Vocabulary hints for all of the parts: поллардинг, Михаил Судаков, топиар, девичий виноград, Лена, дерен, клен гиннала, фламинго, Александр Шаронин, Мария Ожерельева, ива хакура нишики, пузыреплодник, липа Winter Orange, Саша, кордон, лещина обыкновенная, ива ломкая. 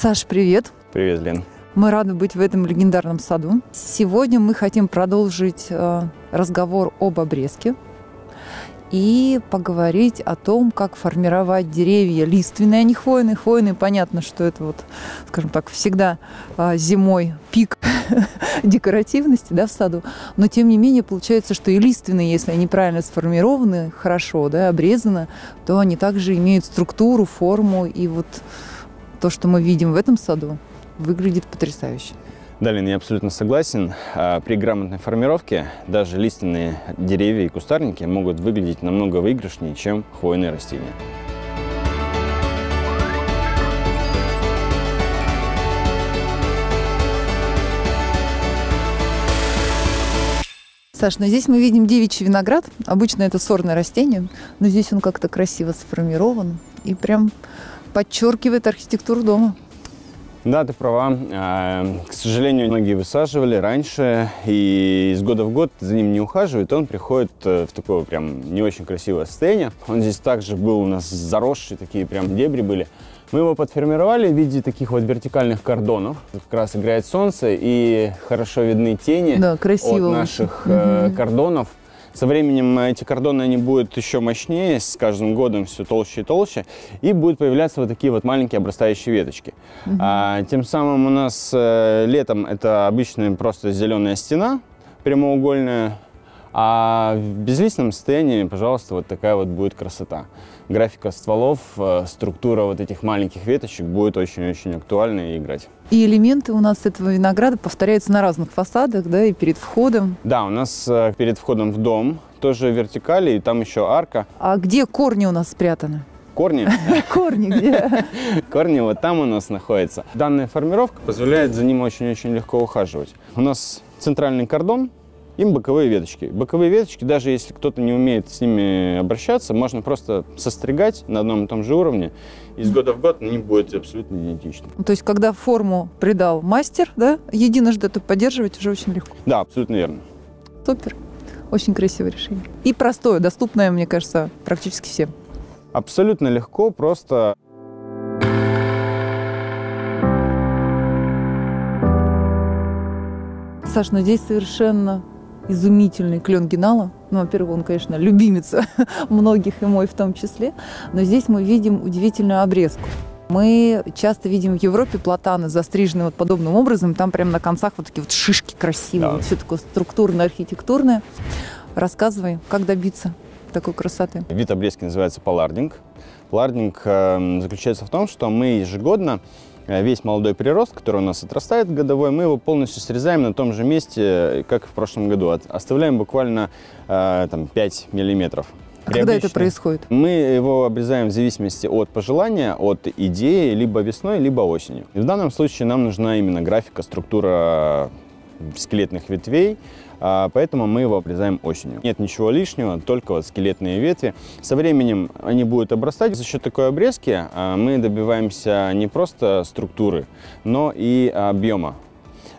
Саш, привет! Привет, Лен! Мы рады быть в этом легендарном саду. Сегодня мы хотим продолжить разговор об обрезке и поговорить о том, как формировать деревья лиственные, а не хвойные. Хвойные, понятно, что это, вот, скажем так, всегда зимой пик декоративности, да, в саду. Но, тем не менее, получается, что и лиственные, если они правильно сформированы, хорошо, да, обрезаны, то они также имеют структуру, форму. И вот то, что мы видим в этом саду, выглядит потрясающе. Да, Лен, я абсолютно согласен. При грамотной формировке даже лиственные деревья и кустарники могут выглядеть намного выигрышнее, чем хвойные растения. Саш, ну здесь мы видим девичий виноград. Обычно это сорное растение, но здесь он как-то красиво сформирован и прям подчеркивает архитектуру дома. Да, ты права. К сожалению, многие высаживали раньше, и из года в год за ним не ухаживают, он приходит в такое прям не очень красивое состояние. Он здесь также был у нас заросший, такие прям дебри были. Мы его подформировали в виде таких вот вертикальных кордонов. Как раз играет солнце, и хорошо видны тени, да, от наших кордонов. Со временем эти кордоны, они будут еще мощнее, с каждым годом все толще и толще, и будут появляться вот такие вот маленькие обрастающие веточки. Тем самым у нас летом это обычная просто зеленая стена прямоугольная, а в безлистном состоянии, пожалуйста, вот такая вот будет красота. Графика стволов, структура вот этих маленьких веточек будет очень-очень актуальна и играть. И элементы у нас этого винограда повторяются на разных фасадах, да, и перед входом. Да, у нас перед входом в дом тоже вертикали, и там еще арка. А где корни у нас спрятаны? Корни? Корни где? Корни вот там у нас находятся. Данная формировка позволяет за ним очень-очень легко ухаживать. У нас центральный кордон. Им боковые веточки. Боковые веточки, даже если кто-то не умеет с ними обращаться, можно просто состригать на одном и том же уровне. Из года в год они будут абсолютно идентичны. То есть, когда форму придал мастер, да, единожды, то поддерживать уже очень легко. Да, абсолютно верно. Супер. Очень красивое решение. И простое, доступное, мне кажется, практически всем. Абсолютно легко, просто... Саш, но здесь совершенно... изумительный клен гиннала. Ну, во-первых, он, конечно, любимец многих, и мой в том числе. Но здесь мы видим удивительную обрезку. Мы часто видим в Европе платаны, застриженные вот подобным образом. Там прямо на концах вот такие вот шишки красивые. Да. Вот все такое структурно-архитектурное. Рассказывай, как добиться такой красоты. Вид обрезки называется поллардинг. Поллардинг заключается в том, что мы ежегодно весь молодой прирост, который у нас отрастает годовой, мы его полностью срезаем на том же месте, как и в прошлом году. Оставляем буквально там, 5 миллиметров. А когда это происходит? Мы его обрезаем в зависимости от пожелания, от идеи, либо весной, либо осенью. И в данном случае нам нужна именно графика, структура скелетных ветвей, поэтому мы его обрезаем осенью. Нет ничего лишнего, только вот скелетные ветви. Со временем они будут обрастать. За счет такой обрезки мы добиваемся не просто структуры, но и объема.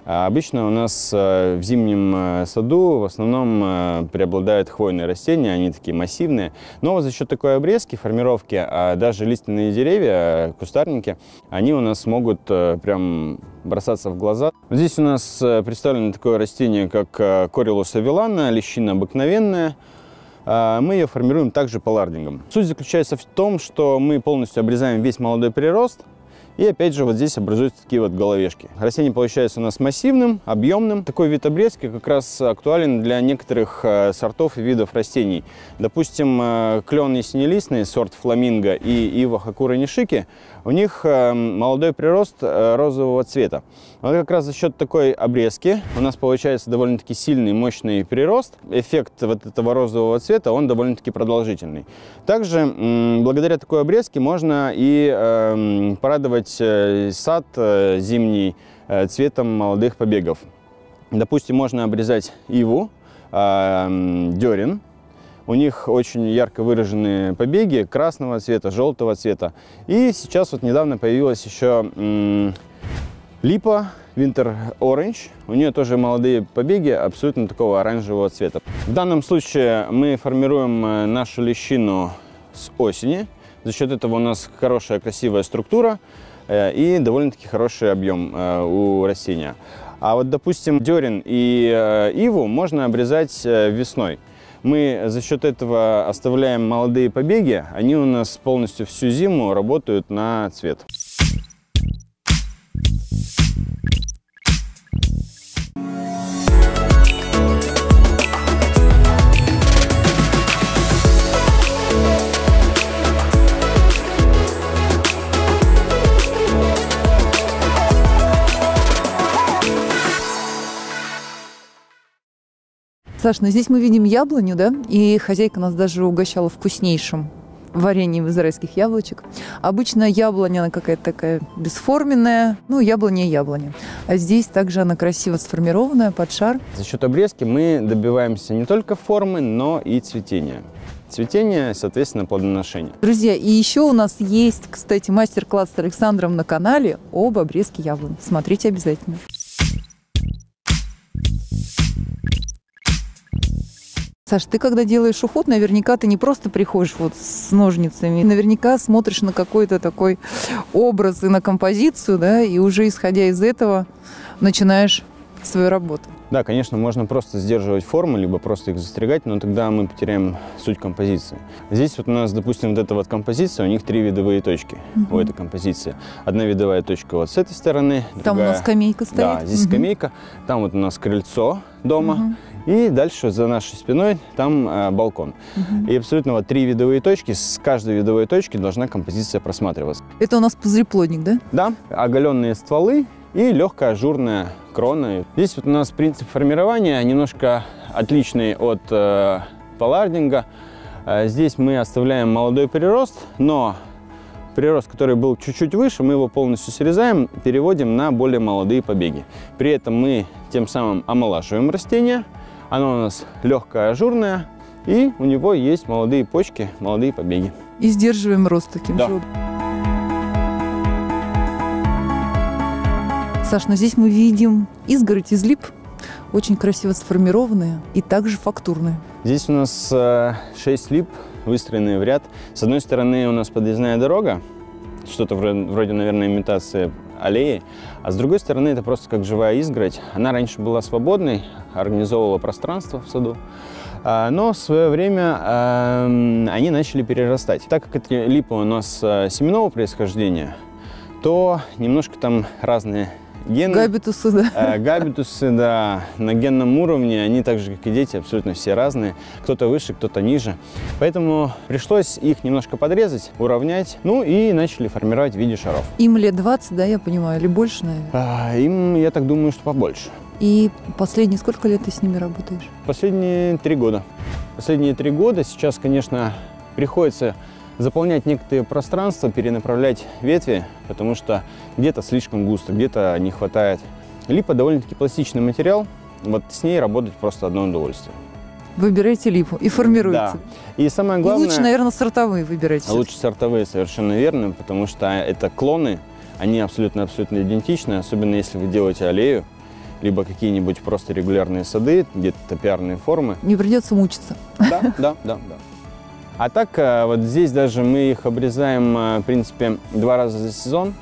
Обычно у нас в зимнем саду в основном преобладают хвойные растения, они такие массивные. Но за счет такой обрезки, формировки, даже лиственные деревья, кустарники, они у нас могут прям бросаться в глаза. Здесь у нас представлено такое растение, как корилус авилана, лещина обыкновенная. Мы ее формируем также поллардингом. Суть заключается в том, что мы полностью обрезаем весь молодой прирост. И опять же вот здесь образуются такие вот головешки. Растение получается у нас массивным, объемным. Такой вид обрезки как раз актуален для некоторых сортов и видов растений. Допустим, клен синелистный, сорт фламинго, и ива хакура нишики, у них молодой прирост розового цвета. Вот как раз за счет такой обрезки у нас получается довольно-таки сильный, мощный прирост. Эффект вот этого розового цвета, он довольно-таки продолжительный. Также благодаря такой обрезке можно и порадовать сад зимний цветом молодых побегов. Допустим, можно обрезать иву, дерен. У них очень ярко выраженные побеги красного цвета, желтого цвета. И сейчас вот недавно появилась еще липа Winter Orange. У нее тоже молодые побеги абсолютно такого оранжевого цвета. В данном случае мы формируем нашу лещину с осени. За счет этого у нас хорошая, красивая структура. и довольно-таки хороший объем у растения. А вот, допустим, дерен и иву можно обрезать весной. Мы за счет этого оставляем молодые побеги, они у нас полностью всю зиму работают на цвет. Саш, ну здесь мы видим яблоню, да? И хозяйка нас даже угощала вкуснейшим вареньем израильских яблочек. Обычно яблоня, она какая-то такая бесформенная, ну, яблоня и яблоня. А здесь также она красиво сформированная, под шар. За счет обрезки мы добиваемся не только формы, но и цветения. Цветение, соответственно, плодоношение. Друзья, и еще у нас есть, кстати, мастер-класс с Александром на канале об обрезке яблонь. Смотрите обязательно. Саш, ты когда делаешь уход, наверняка ты не просто приходишь вот с ножницами, наверняка смотришь на какой-то такой образ и на композицию, да, и уже исходя из этого начинаешь свою работу. Да, конечно, можно просто сдерживать формы, либо просто их застригать, но тогда мы потеряем суть композиции. Здесь вот у нас, допустим, вот эта вот композиция, у них три видовые точки у этой композиции. Одна видовая точка вот с этой стороны. Там другая... у нас скамейка стоит. Да, здесь скамейка, там вот у нас крыльцо дома. И дальше за нашей спиной там балкон. И абсолютно вот три видовые точки. С каждой видовой точки должна композиция просматриваться. Это у нас пузыреплодник, да? Да. Оголенные стволы и легкая ажурная крона. Здесь вот у нас принцип формирования немножко отличный от поллардинга. Здесь мы оставляем молодой прирост, но прирост, который был чуть-чуть выше, мы его полностью срезаем, переводим на более молодые побеги. При этом мы тем самым омолаживаем растение. Оно у нас легкое, ажурное, и у него есть молодые почки, молодые побеги. И сдерживаем рост таким же. Саш, ну здесь мы видим изгородь из лип, очень красиво сформированные и также фактурные. Здесь у нас 6 лип, выстроенные в ряд. С одной стороны у нас подъездная дорога, что-то вроде, наверное, имитации аллеи, а с другой стороны это просто как живая изгородь. Она раньше была свободной, организовывала пространство в саду, но в свое время они начали перерастать. Так как эти липы у нас семенного происхождения, то немножко там разные гены. Габитусы, да. Габитусы, да. На генном уровне они так же, как и дети, абсолютно все разные. Кто-то выше, кто-то ниже. Поэтому пришлось их немножко подрезать, уравнять. Ну и начали формировать в виде шаров. Им лет 20, да, я понимаю, или больше, наверное? Им, я так думаю, что побольше. И последние сколько лет ты с ними работаешь? Последние 3 года. Последние 3 года. Сейчас, конечно, приходится заполнять некоторые пространства, перенаправлять ветви, потому что где-то слишком густо, где-то не хватает. Липа довольно-таки пластичный материал, вот с ней работать просто одно удовольствие. Выбирайте липу и формируйте. Да. И самое главное... И лучше, наверное, сортовые выбирайте. Лучше сортовые, совершенно верно, потому что это клоны, они абсолютно идентичны, особенно если вы делаете аллею, либо какие-нибудь просто регулярные сады, где-то топиарные формы. Не придется мучиться. Да. А так, вот здесь даже мы их обрезаем, в принципе, 2 раза за сезон.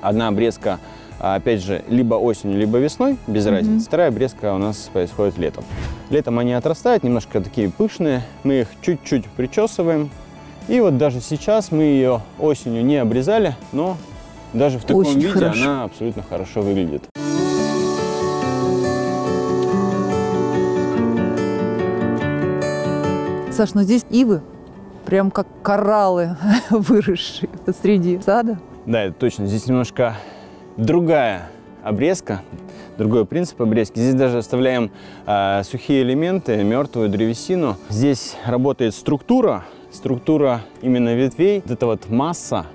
Одна обрезка, опять же, либо осенью, либо весной, без разницы. Вторая обрезка у нас происходит летом. Летом они отрастают, немножко такие пышные. Мы их чуть-чуть причесываем. И вот даже сейчас мы ее осенью не обрезали, но даже в таком виде она абсолютно хорошо выглядит. Саш, ну здесь ивы прям как кораллы выросшие посреди сада. Да, это точно. Здесь немножко другая обрезка, другой принцип обрезки. Здесь даже оставляем сухие элементы, мертвую древесину. Здесь работает структура именно ветвей, вот эта вот масса.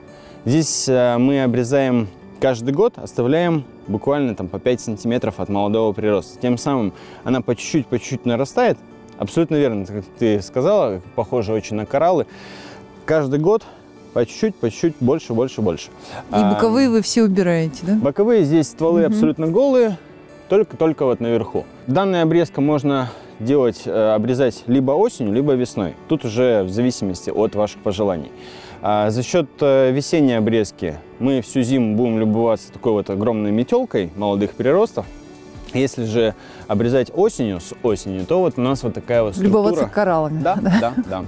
Здесь мы обрезаем каждый год, оставляем буквально там по 5 сантиметров от молодого прироста. Тем самым она по чуть-чуть нарастает. Абсолютно верно, как ты сказала, похоже очень на кораллы. Каждый год по чуть-чуть больше. И боковые вы все убираете, да? Боковые здесь стволы абсолютно голые, только вот наверху. Данная обрезка можно обрезать либо осенью, либо весной. Тут уже в зависимости от ваших пожеланий. За счет весенней обрезки мы всю зиму будем любоваться такой вот огромной метелкой молодых приростов. Если же обрезать с осени, то вот у нас вот такая вот структура. Любоваться кораллами. Да, да, да.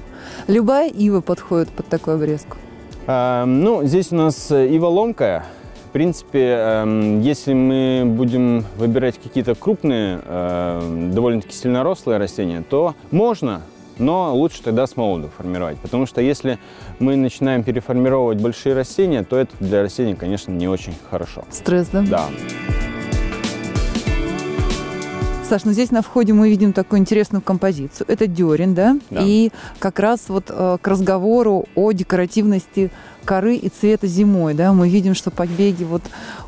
Любая ива подходит под такую обрезку? Ну, здесь у нас ива ломкая. В принципе, если мы будем выбирать какие-то крупные, довольно-таки сильнорослые растения, то можно, но лучше тогда с молоду формировать. Потому что если мы начинаем переформировать большие растения, то это для растений, конечно, не очень хорошо. Стресс, да? Да. Саш, ну здесь на входе мы видим такую интересную композицию. Это дерен, да? Да. И как раз вот к разговору о декоративности коры и цвета зимой, да? Мы видим, что побеги вот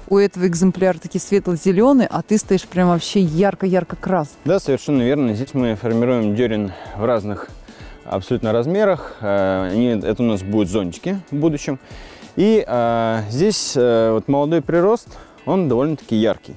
у этого экземпляра такие светло-зеленые, а ты стоишь прям вообще ярко-ярко красный. Да, совершенно верно. Здесь мы формируем дерен в разных абсолютно размерах. Это у нас будут зонтики в будущем. И здесь вот молодой прирост, он довольно-таки яркий.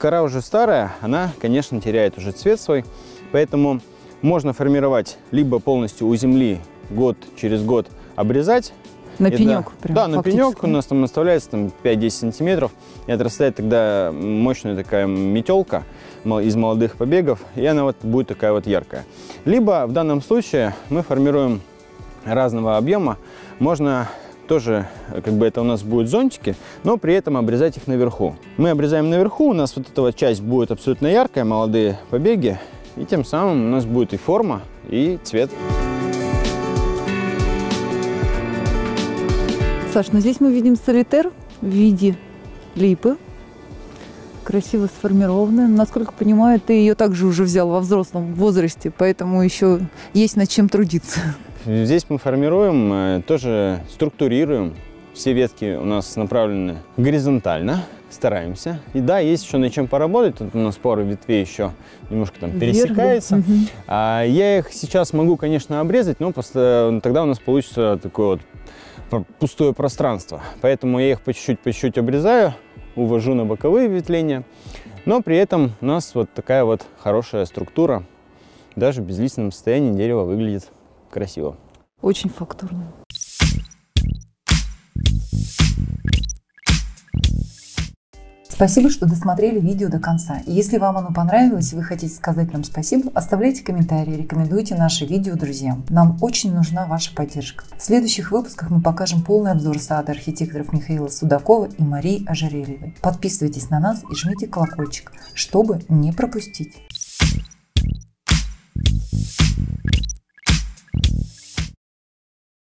Кора уже старая, она, конечно, теряет уже цвет свой, поэтому можно формировать либо полностью у земли год через год обрезать. На пенек? Да, да, на пенек у нас там оставляется 5-10 сантиметров, и отрастает тогда мощная такая метелка из молодых побегов, и она вот будет такая вот яркая. Либо в данном случае мы формируем разного объема, можно... Тоже, как бы, это у нас будут зонтики, но при этом обрезать их наверху. Мы обрезаем наверху, у нас вот эта вот часть будет абсолютно яркая, молодые побеги, и тем самым у нас будет и форма, и цвет. Саш, ну здесь мы видим солитер в виде липы, красиво сформированная. Насколько понимаю, ты ее также уже взял во взрослом возрасте, поэтому еще есть над чем трудиться. Здесь мы формируем, тоже структурируем. Все ветки у нас направлены горизонтально, стараемся. И да, есть еще над чем поработать. Тут у нас поры ветвей еще немножко там пересекается. Угу. Я их сейчас могу, конечно, обрезать, но тогда у нас получится такое вот пустое пространство. Поэтому я их по чуть-чуть обрезаю, увожу на боковые ветвления. Но при этом у нас вот такая вот хорошая структура. Даже в безлистном состоянии дерево выглядит красиво. Очень фактурно. Спасибо, что досмотрели видео до конца. Если вам оно понравилось и вы хотите сказать нам спасибо, оставляйте комментарии, рекомендуйте наше видео друзьям. Нам очень нужна ваша поддержка. В следующих выпусках мы покажем полный обзор сада архитекторов Михаила Судакова и Марии Ожерельевой. Подписывайтесь на нас и жмите колокольчик, чтобы не пропустить.